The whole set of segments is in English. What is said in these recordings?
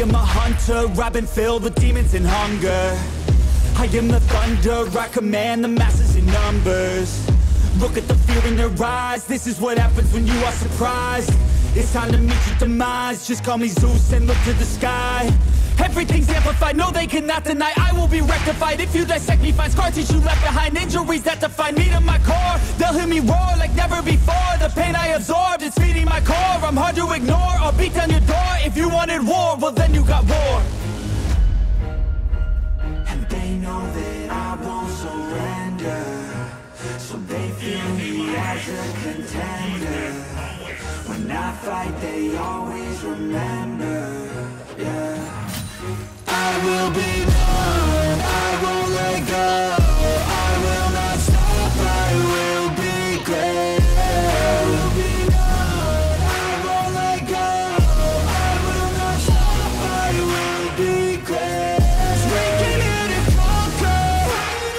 am a hunter, I've been filled with demons and hunger. I am the thunder, I command the masses in numbers. Look at the fear in their eyes, this is what happens when you are surprised. It's time to meet your demise, just call me Zeus and look to the sky. Everything's amplified, no they cannot deny. I will be rectified if you dissect me, find scars that you left behind. Injuries that define me to my core, they'll hear me roar like never before. The pain I absorbed, it's feeding my core. I'm hard to ignore, I'll beat down your door. If you wanted war, well then you got war. And they know that I won't surrender, so they feel me as a contender. When I fight, they always remember. I will be one, I won't let go, I will not stop, I will be great. I will be one, I won't let go, I will not stop, I will be great. We can hit it conquer,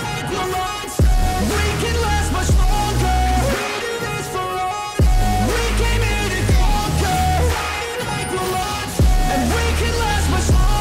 like the monster, we can last much longer, we do this forever. We can hit it conquer, like the monster, and we can last much longer.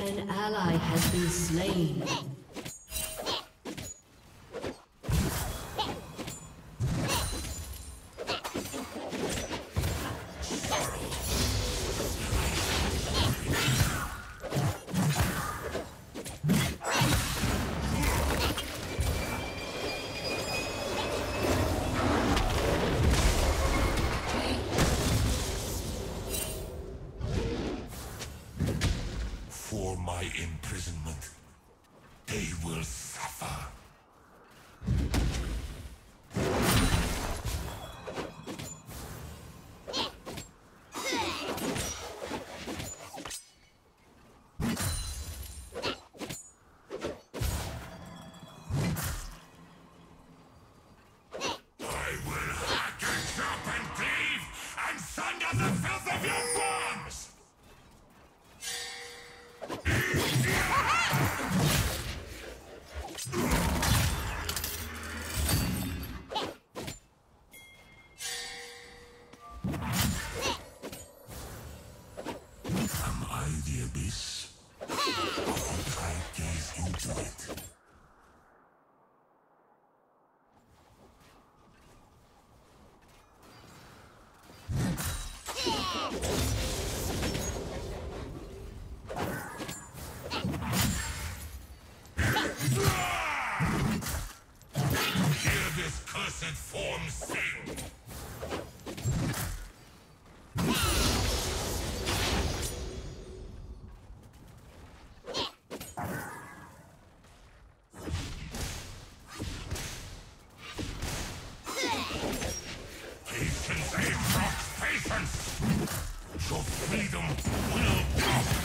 An ally has been slain. For my imprisonment, they will suffer. I will hack and chop and cleave and sunder the filth of your bones! Patience! Your freedom will come!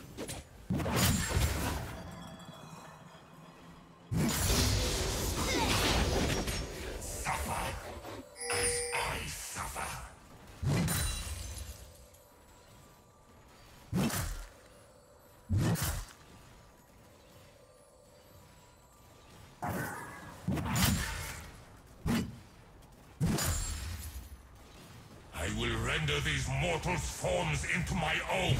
Render these mortals' forms into my own!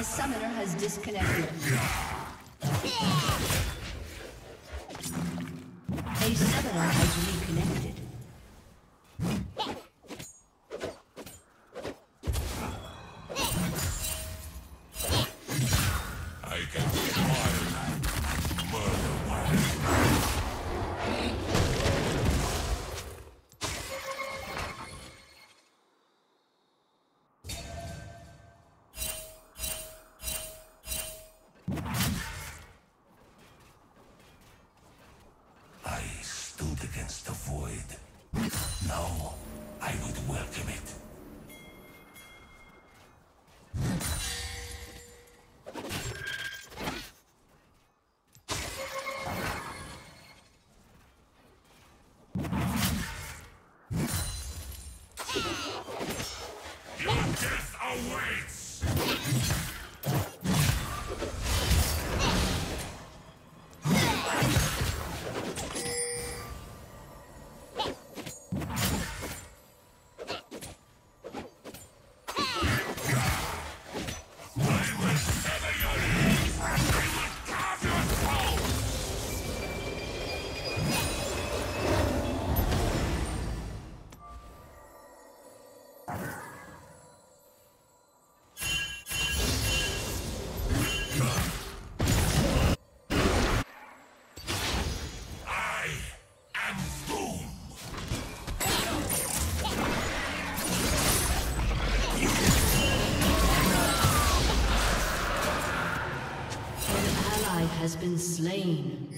A summoner has disconnected. A summoner has reconnected. Has been slain.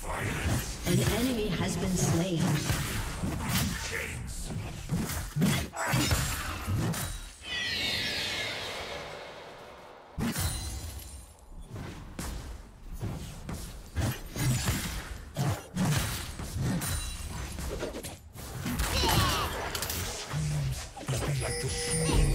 Violence. An enemy has been slain. Chains. Slain.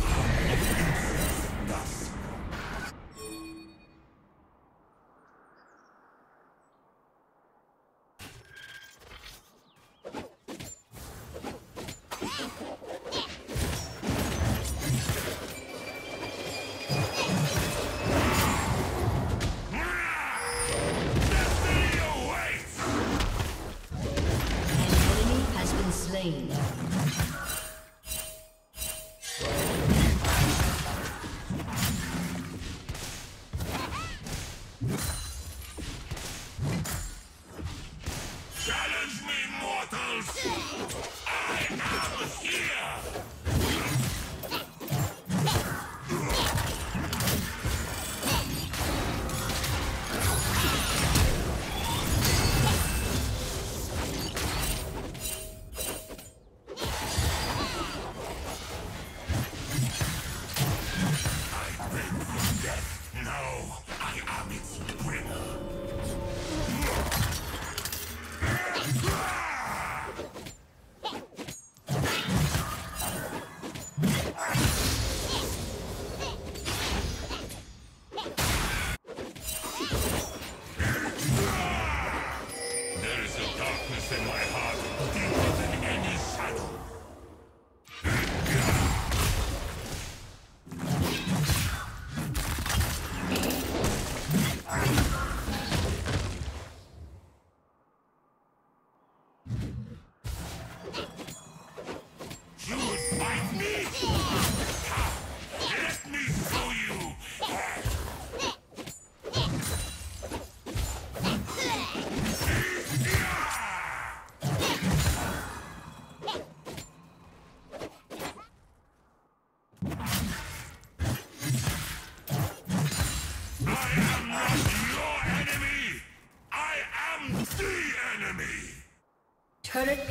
I am not your enemy! I am the enemy! Turret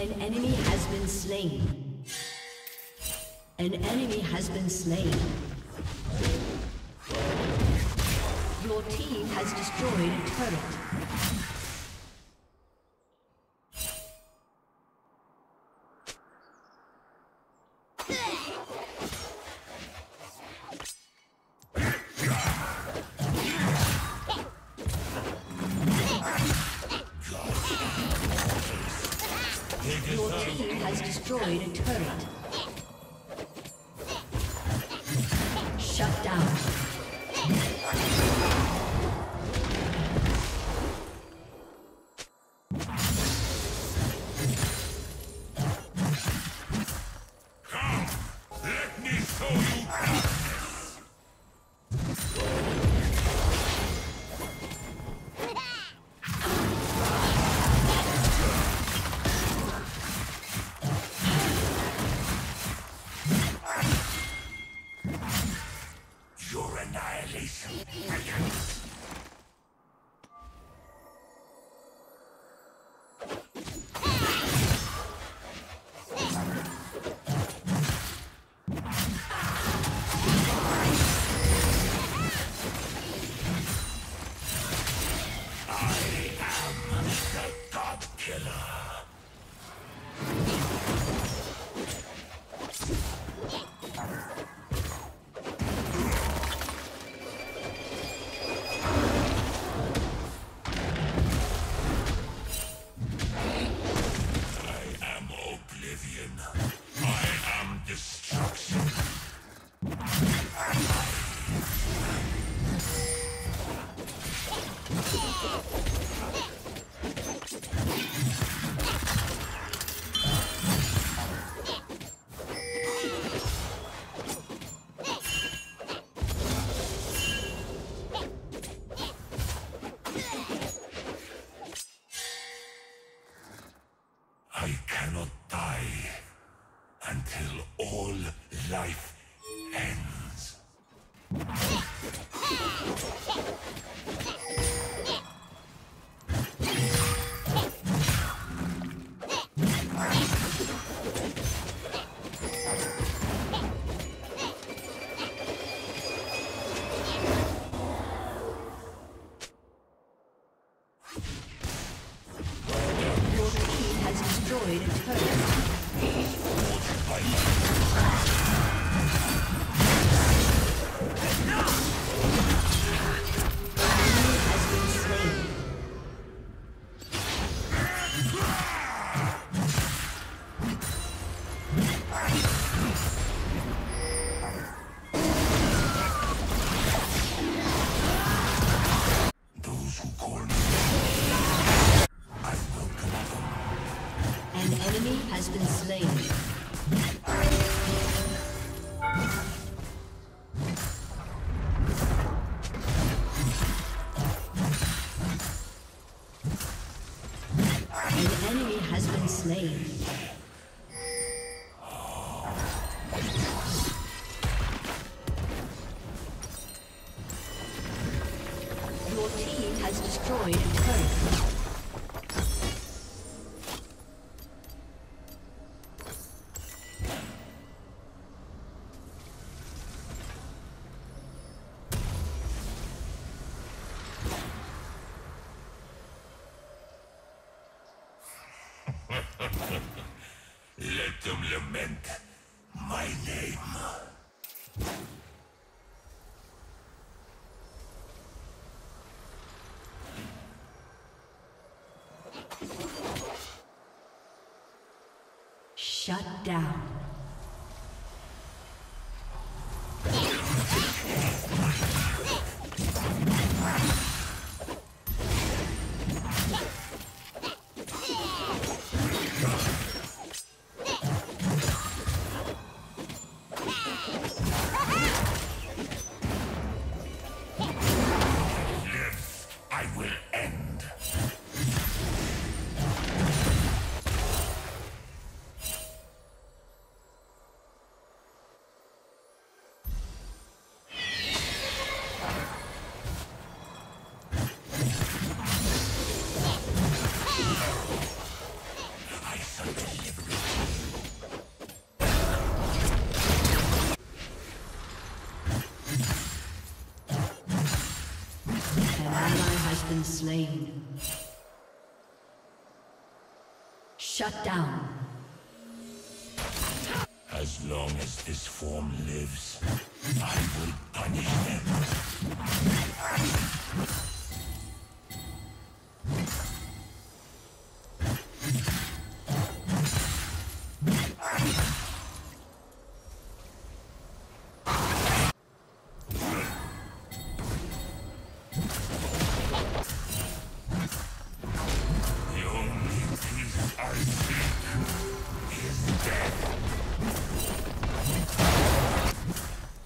An enemy has been slain. An enemy has been slain. Your team has destroyed a turret. Let them lament my name. Shut down. Slain. Shut down. As long as this form lives, I will punish them.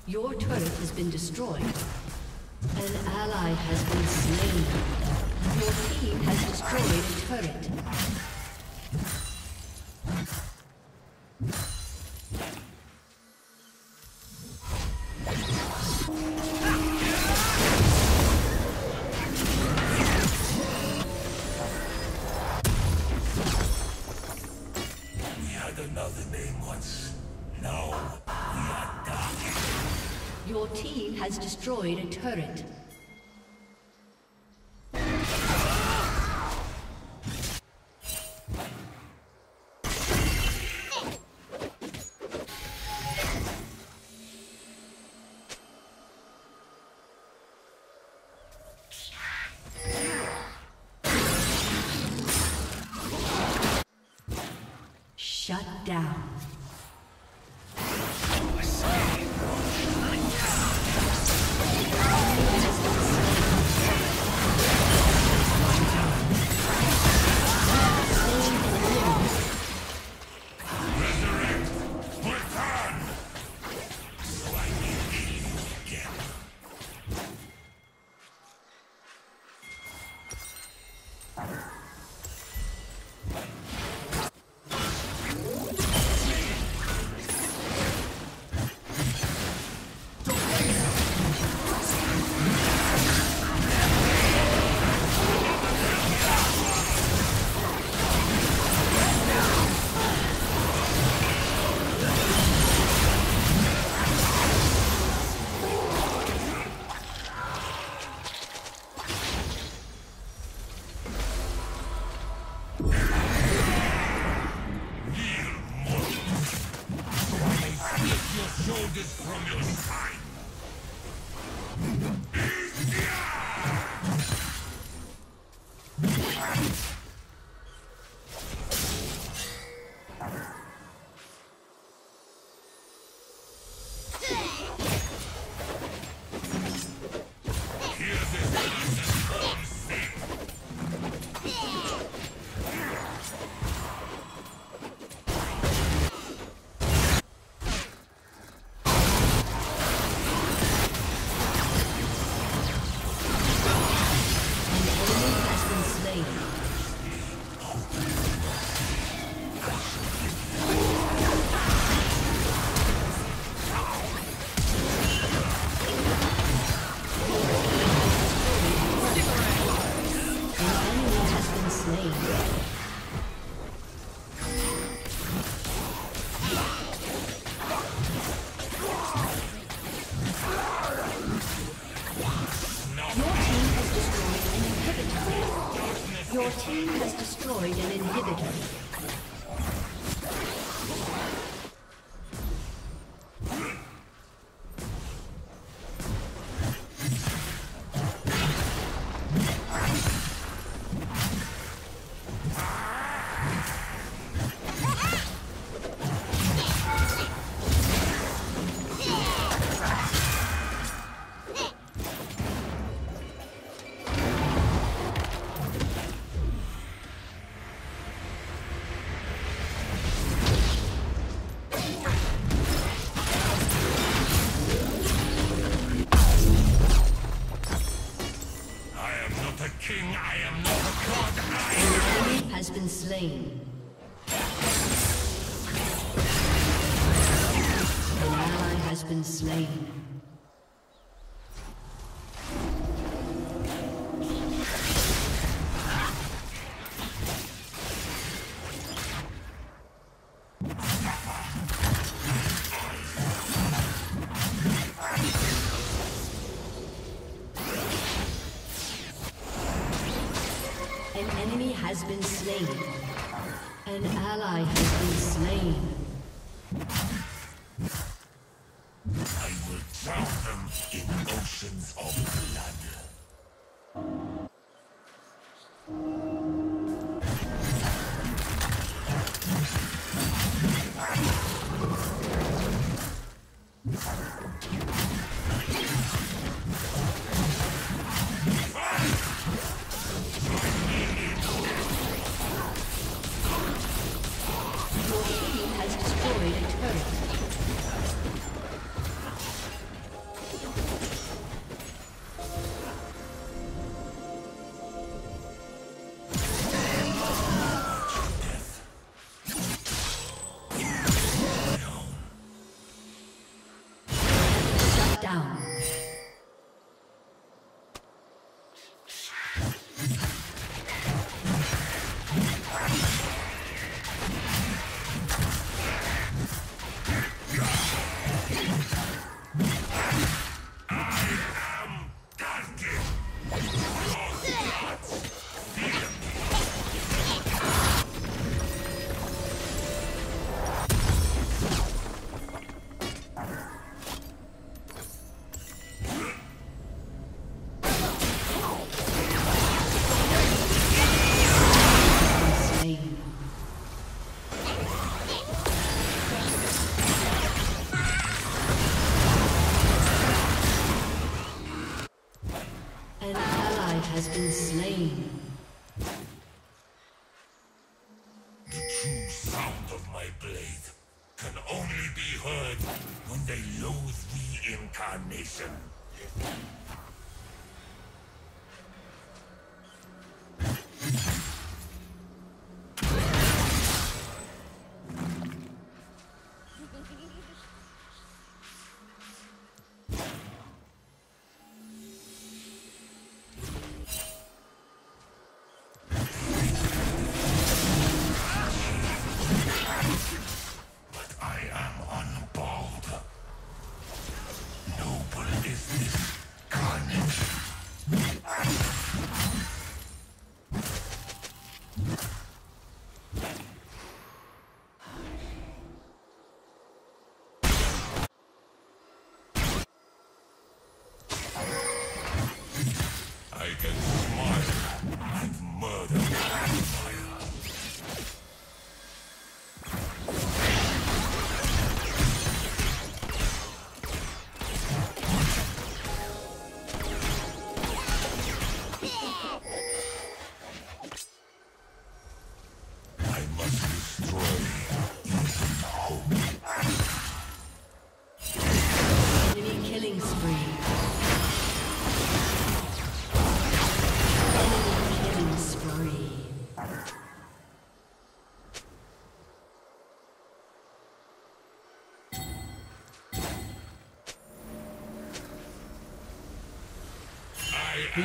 Your turret has been destroyed. An ally has been slain. Your team has destroyed a turret. Destroyed a turret. Shut down. team. An ally has been slain. Has been slain. An ally has been slain. I will drown them in oceans of blood.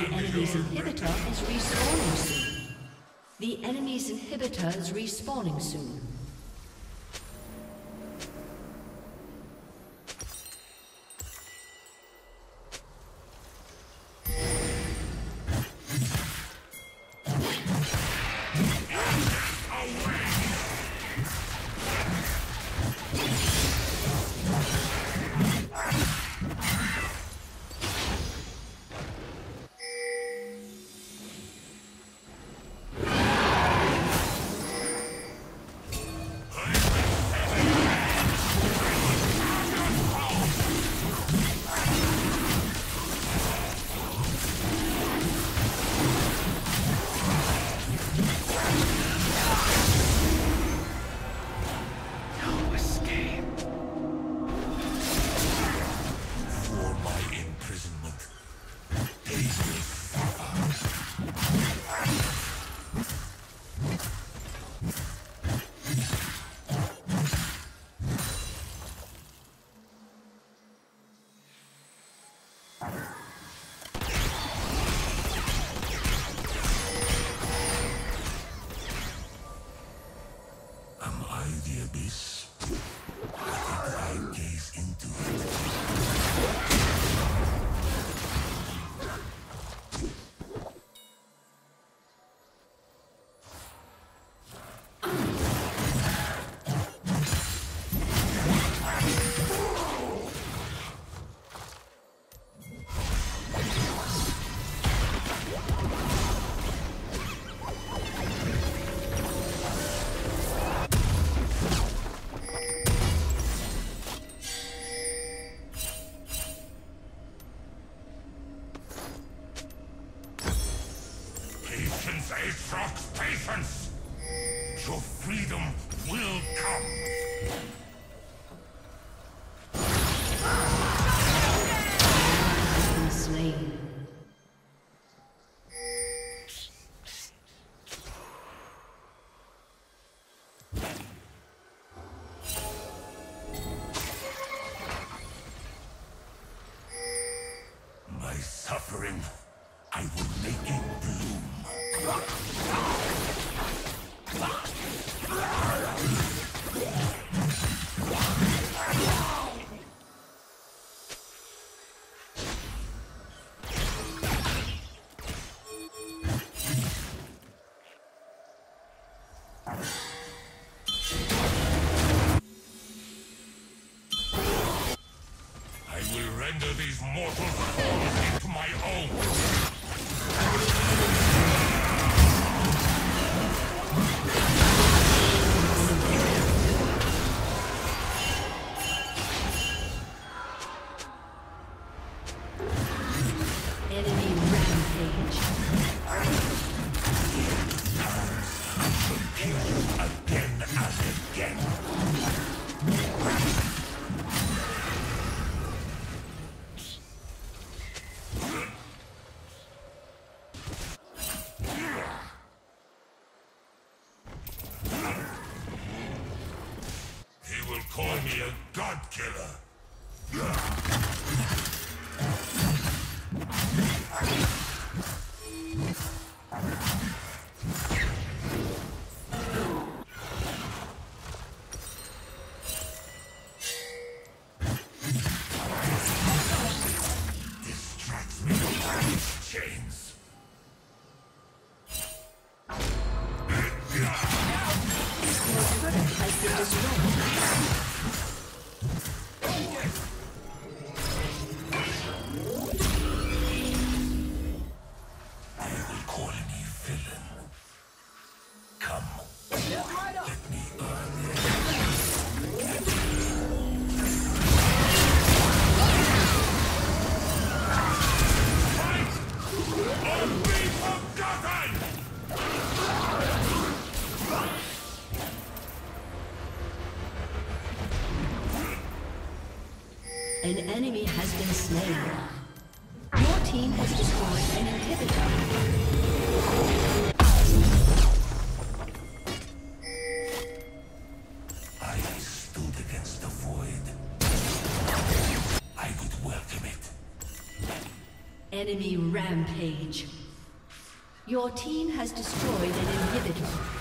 The enemy's inhibitor is respawning soon. The enemy's inhibitor is respawning soon. It shocks patience. Your freedom will come. An enemy has been slain. Your team has destroyed an inhibitor. I stood against the void. I would welcome it. Enemy rampage. Your team has destroyed an inhibitor.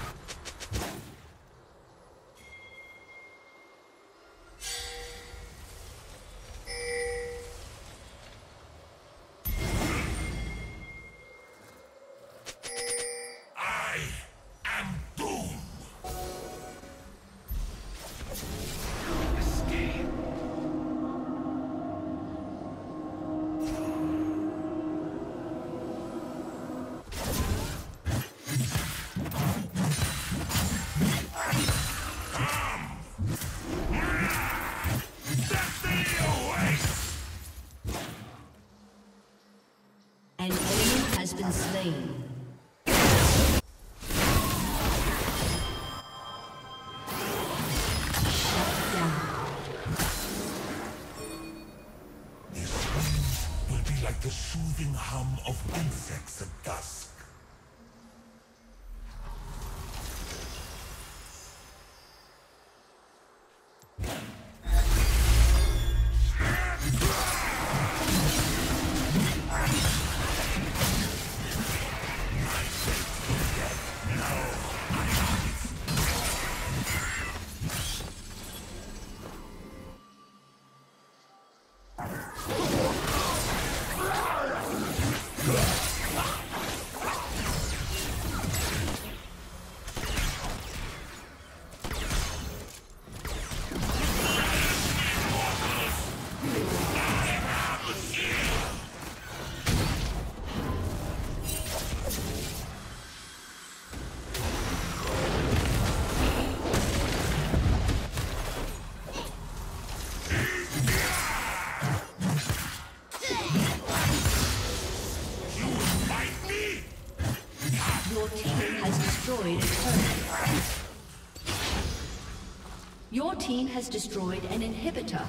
team has destroyed an inhibitor.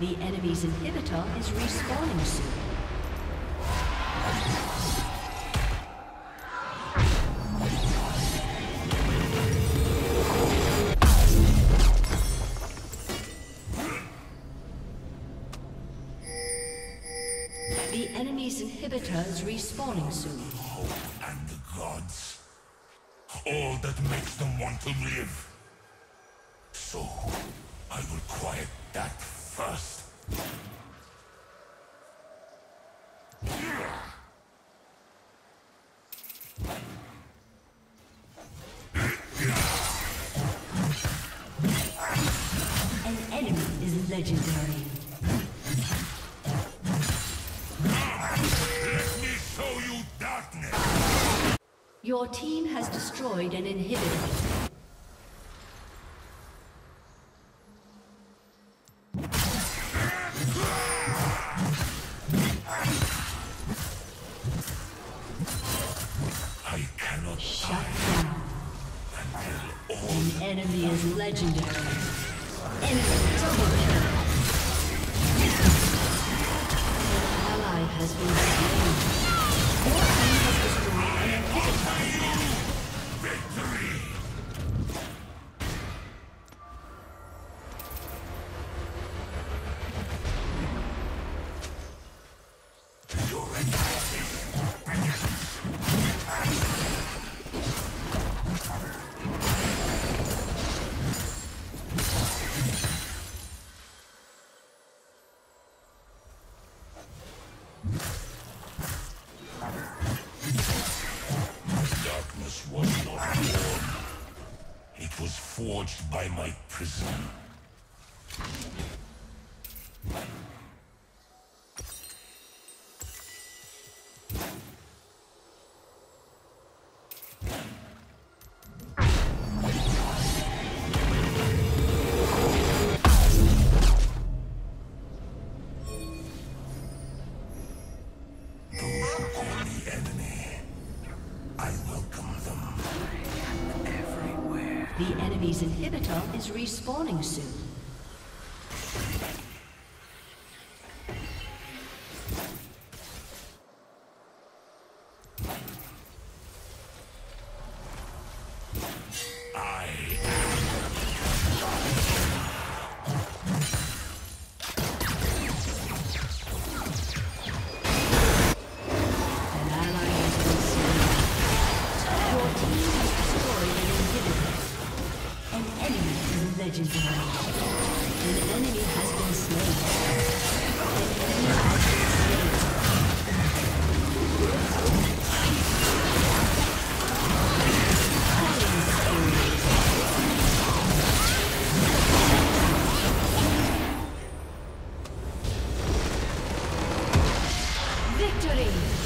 The enemy's inhibitor is respawning soon. The enemy's inhibitor is respawning soon. Oh, and the gods. All that makes them want to live. So, I will quiet that first. An enemy is legendary. Let me show you darkness. Your team has destroyed an inhibitor. By my prison. The inhibitor is respawning soon. I Victory!